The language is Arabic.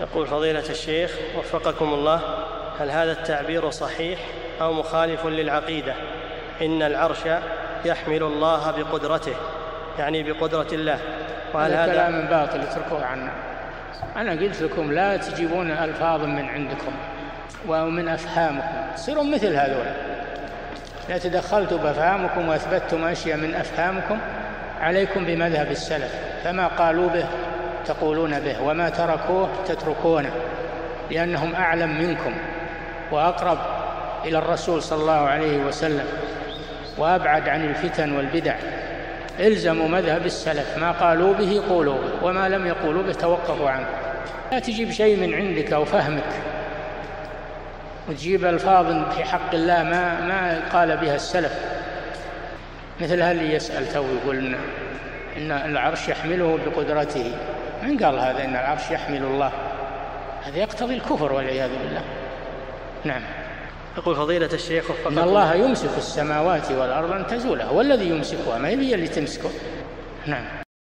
يقول فضيلة الشيخ وفقكم الله، هل هذا التعبير صحيح أو مخالف للعقيدة؟ إن العرش يحمل الله بقدرته، يعني بقدرة الله، وهل هذا كلام باطل اتركوه عنا. أنا قلت لكم لا تجيبون ألفاظ من عندكم ومن أفهامكم، تصيروا مثل هذول. لا تدخلتوا بأفهامكم وأثبتتم أشياء من أفهامكم. عليكم بمذهب السلف، فما قالوا به تقولون به، وما تركوه تتركونه، لأنهم أعلم منكم وأقرب إلى الرسول صلى الله عليه وسلم وأبعد عن الفتن والبدع. الزموا مذهب السلف، ما قالوا به قولوا به، وما لم يقولوا به توقفوا عنه. لا تجيب شيء من عندك أو فهمك وتجيب ألفاظ في حق الله ما قال بها السلف. مثل هل يسأل تو يقول إن العرش يحمله بقدرته، من قال هذا إن العرش يحمل الله؟ هذا يقتضي الكفر والعياذ بالله. نعم. يقول فضيلة الشيخ إن الله يمسك السماوات والأرض أن تزولا، والذي يمسكها ما هي اللي تمسكه. نعم.